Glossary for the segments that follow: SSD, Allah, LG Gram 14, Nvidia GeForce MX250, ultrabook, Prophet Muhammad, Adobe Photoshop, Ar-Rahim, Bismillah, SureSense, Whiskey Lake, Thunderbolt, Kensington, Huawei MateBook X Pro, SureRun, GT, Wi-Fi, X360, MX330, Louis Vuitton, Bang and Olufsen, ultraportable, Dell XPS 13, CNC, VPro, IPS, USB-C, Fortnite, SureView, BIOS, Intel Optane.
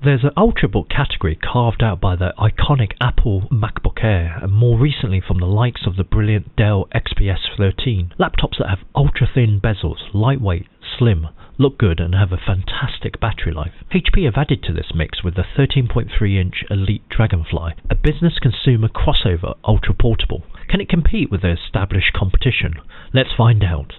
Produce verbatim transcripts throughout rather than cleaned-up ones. There's an ultrabook category carved out by the iconic Apple MacBook Air, and more recently from the likes of the brilliant Dell X P S thirteen. Laptops that have ultra-thin bezels, lightweight, slim, look good and have a fantastic battery life. H P have added to this mix with the thirteen point three inch Elite Dragonfly, a business-consumer crossover ultra-portable. Can it compete with the established competition? Let's find out.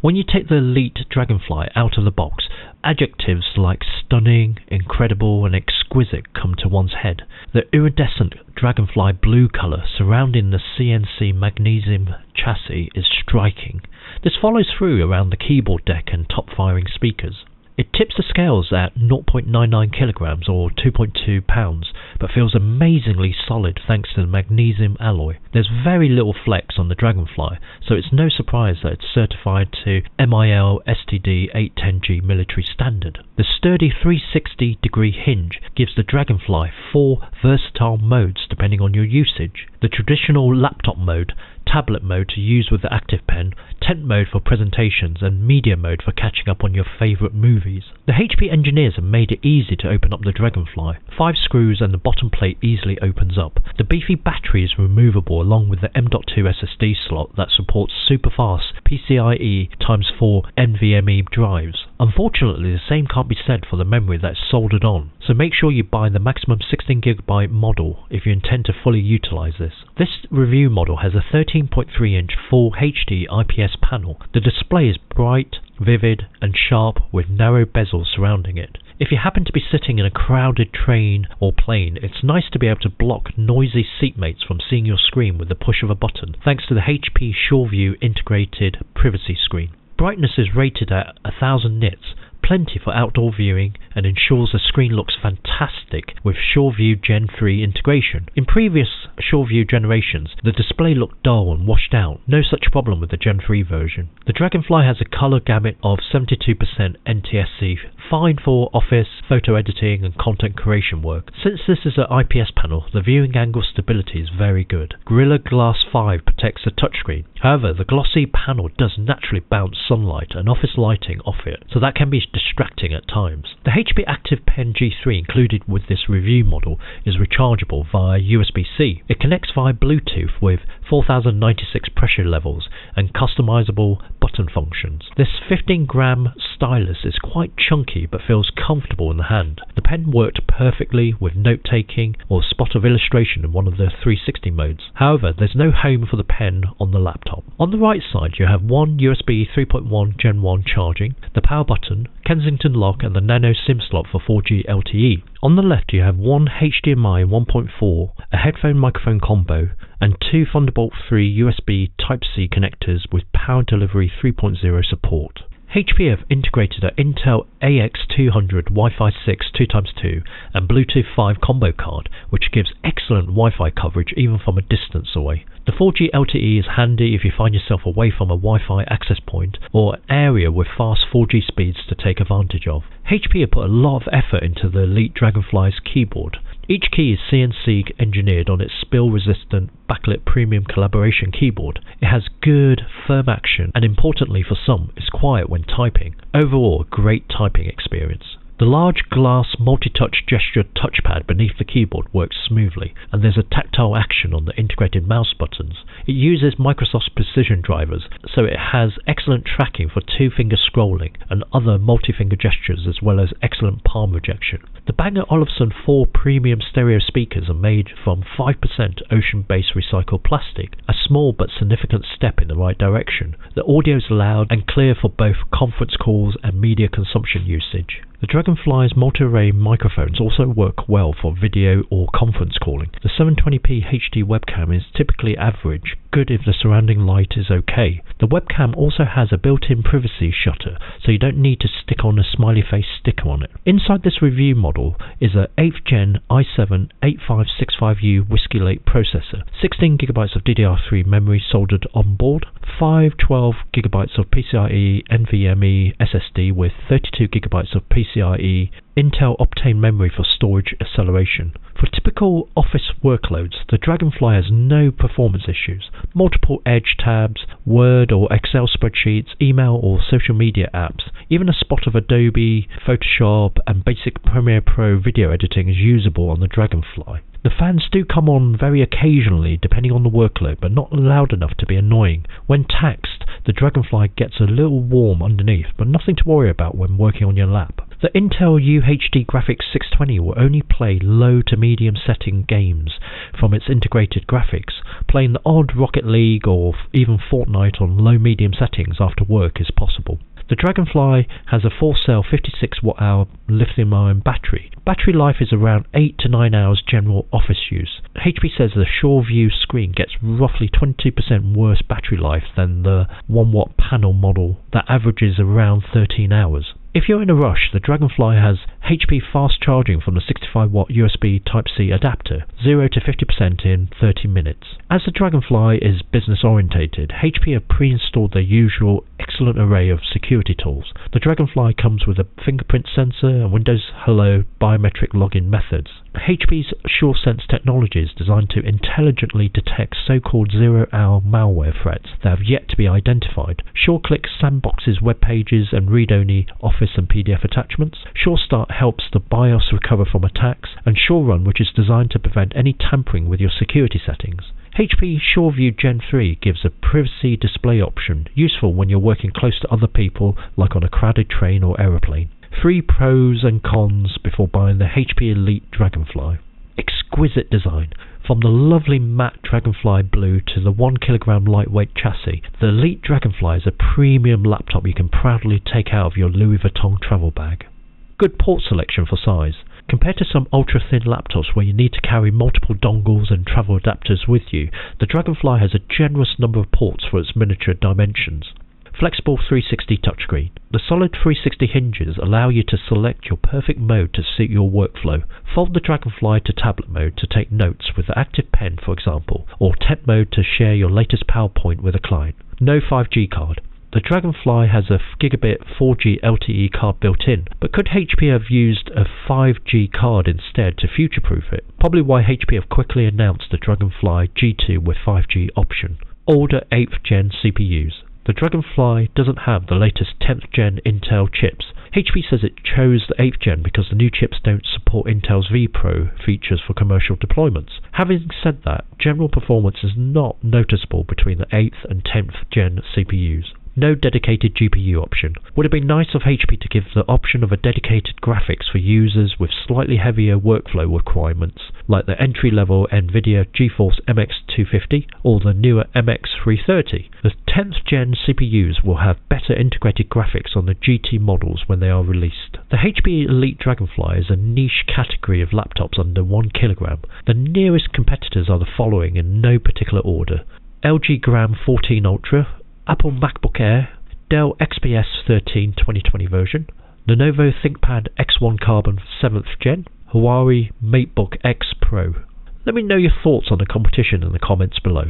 When you take the Elite Dragonfly out of the box, adjectives like stunning, incredible and exquisite come to one's head. The iridescent dragonfly blue colour surrounding the C N C magnesium chassis is striking. This follows through around the keyboard deck and top firing speakers. It tips the scales at zero point nine nine kilograms or two point two pounds, but feels amazingly solid thanks to the magnesium alloy. There's very little flex on the Dragonfly, so it's no surprise that it's certified to M I L S T D eight ten G military standard. The sturdy three hundred sixty degree hinge gives the Dragonfly four versatile modes depending on your usage. The traditional laptop mode, tablet mode to use with the active pen, tent mode for presentations and media mode for catching up on your favourite movies. The H P engineers have made it easy to open up the Dragonfly. Five screws and the bottom plate easily opens up. The beefy battery is removable along with the M dot two S S D slot that supports super fast P C I E times four N V M e drives. Unfortunately, the same can't be said for the memory that's soldered on, so make sure you buy the maximum sixteen gigabyte model if you intend to fully utilise this. This review model has a thirteen point three inch full H D I P S panel. The display is bright, vivid and sharp with narrow bezels surrounding it. If you happen to be sitting in a crowded train or plane, it's nice to be able to block noisy seatmates from seeing your screen with the push of a button, thanks to the H P SureView integrated privacy screen. Brightness is rated at one thousand nits, plenty for outdoor viewing, and ensures the screen looks fantastic with SureView Gen three integration. In previous SureView generations, the display looked dull and washed out. No such problem with the Gen three version. The Dragonfly has a colour gamut of seventy-two percent N T S C, fine for office, photo editing and content creation work. Since this is an I P S panel, the viewing angle stability is very good. Gorilla Glass five protects the touchscreen. However, the glossy panel does naturally bounce sunlight and office lighting off it, so that can be distracting at times. The H P Active Pen G three included with this review model is rechargeable via U S B C. It connects via Bluetooth with four thousand ninety-six pressure levels and customizable button functions. This fifteen gram stylus is quite chunky but feels comfortable in the hand. The pen worked perfectly with note taking or spot of illustration in one of the three sixty modes. However, there's no home for the pen on the laptop. On the right side you have one U S B three point one Gen one charging, the power button, Kensington lock and the nano SIM slot for four G L T E. On the left you have one H D M I one point four, a headphone microphone combo and two Thunderbolt three U S B Type C connectors with Power Delivery three point oh support. H P have integrated an Intel A X two hundred Wi-Fi six two by two and Bluetooth five combo card, which gives excellent Wi-Fi coverage even from a distance away. The four G L T E is handy if you find yourself away from a Wi-Fi access point or an area with fast four G speeds to take advantage of. H P have put a lot of effort into the Elite Dragonfly's keyboard. Each key is C N C engineered on its spill-resistant backlit premium collaboration keyboard. It has good, firm action and importantly for some, it's quiet when typing. Overall, a great typing experience. The large glass multi-touch gestured touchpad beneath the keyboard works smoothly, and there's a tactile action on the integrated mouse buttons. It uses Microsoft's precision drivers, so it has excellent tracking for two-finger scrolling and other multi-finger gestures as well as excellent palm rejection. The Bang and Olufsen four premium stereo speakers are made from five percent ocean-based recycled plastic, a small but significant step in the right direction. The audio is loud and clear for both conference calls and media consumption usage. The Dragonfly's multi-array microphones also work well for video or conference calling. The seven twenty p H D webcam is typically average, good if the surrounding light is okay. The webcam also has a built-in privacy shutter, so you don't need to stick on a smiley face sticker on it. Inside this review model is a eighth gen i seven eight five six five U Whiskey Lake processor, sixteen gigabytes of D D R three memory soldered on board, five twelve gigabytes of P C I E N V M e S S D with thirty-two gigabytes of P C I E P C I E, Intel Optane memory for storage acceleration. For typical office workloads, the Dragonfly has no performance issues. Multiple Edge tabs, Word or Excel spreadsheets, email or social media apps, even a spot of Adobe, Photoshop and basic Premiere Pro video editing is usable on the Dragonfly. The fans do come on very occasionally depending on the workload, but not loud enough to be annoying. When taxed, the Dragonfly gets a little warm underneath, but nothing to worry about when working on your lap. The Intel U H D Graphics six twenty will only play low to medium setting games from its integrated graphics. Playing the odd Rocket League or even Fortnite on low medium settings after work is possible. The Dragonfly has a four cell fifty-six watt hour lithium-ion battery. Battery life is around eight to nine hours general office use. H P says the SureView screen gets roughly twenty percent worse battery life than the one watt panel model that averages around thirteen hours. If you're in a rush, the Dragonfly has H P fast charging from the sixty-five watt U S B Type C adapter, zero to fifty percent in thirty minutes. As the Dragonfly is business orientated, H P have pre-installed their usual excellent array of security tools. The Dragonfly comes with a fingerprint sensor and Windows Hello biometric login methods. H P's SureSense technology is designed to intelligently detect so-called zero-hour malware threats that have yet to be identified. SureClick sandboxes web pages and read-only Office and P D F attachments. SureStart helps the BIOS recover from attacks, and SureRun, which is designed to prevent any tampering with your security settings. H P SureView Gen three gives a privacy display option, useful when you're working close to other people, like on a crowded train or aeroplane. Three pros and cons before buying the H P Elite Dragonfly. Exquisite design. From the lovely matte Dragonfly blue to the one kilogram lightweight chassis, the Elite Dragonfly is a premium laptop you can proudly take out of your Louis Vuitton travel bag. Good port selection for size. Compared to some ultra-thin laptops where you need to carry multiple dongles and travel adapters with you, the Dragonfly has a generous number of ports for its miniature dimensions. Flexible three sixty touchscreen. The solid three sixty hinges allow you to select your perfect mode to suit your workflow. Fold the Dragonfly to tablet mode to take notes with the active pen, for example, or temp mode to share your latest PowerPoint with a client. No five G card. The Dragonfly has a gigabit four G L T E card built in, but could H P have used a five G card instead to future-proof it? Probably why H P have quickly announced the Dragonfly G two with five G option. Older eighth gen C P Us. The Dragonfly doesn't have the latest tenth gen Intel chips. H P says it chose the eighth gen because the new chips don't support Intel's vPro features for commercial deployments. Having said that, general performance is not noticeable between the eighth and tenth gen C P Us. No dedicated G P U option. Would it be nice of H P to give the option of a dedicated graphics for users with slightly heavier workflow requirements, like the entry-level NVIDIA GeForce M X two fifty or the newer M X three thirty? The tenth gen C P Us will have better integrated graphics on the G T models when they are released. The H P Elite Dragonfly is a niche category of laptops under one kilogram. The nearest competitors are the following in no particular order. L G Gram fourteen Ultra, Apple MacBook Air, Dell X P S thirteen twenty twenty version, Lenovo ThinkPad X one Carbon seventh gen, Huawei MateBook X Pro. Let me know your thoughts on the competition in the comments below.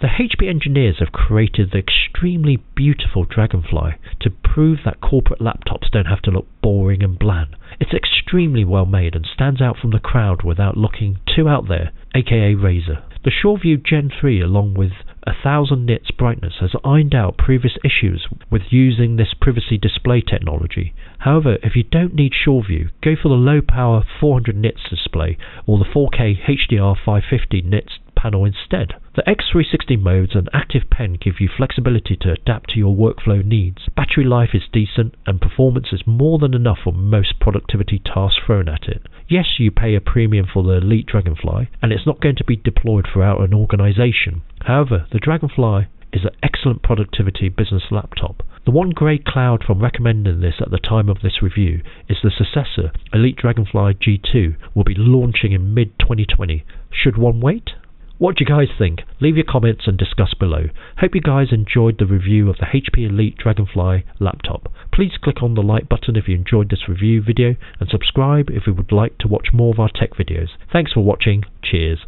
The H P engineers have created the extremely beautiful Dragonfly to prove that corporate laptops don't have to look boring and bland. It's extremely well made and stands out from the crowd without looking too out there, aka Razer. The SureView Gen three, along with a thousand nits brightness, has ironed out previous issues with using this privacy display technology. However, if you don't need SureView, go for the low power four hundred nits display or the four K H D R five fifty nits panel instead. The X three sixty modes and active pen give you flexibility to adapt to your workflow needs. Battery life is decent and performance is more than enough for most productivity tasks thrown at it. Yes, you pay a premium for the Elite Dragonfly and it's not going to be deployed throughout an organization. However, the Dragonfly is an excellent productivity business laptop. The one grey cloud from recommending this at the time of this review is the successor, Elite Dragonfly G two, will be launching in mid twenty twenty. Should one wait? What do you guys think? Leave your comments and discuss below. Hope you guys enjoyed the review of the H P Elite Dragonfly laptop. Please click on the like button if you enjoyed this review video and subscribe if you would like to watch more of our tech videos. Thanks for watching. Cheers.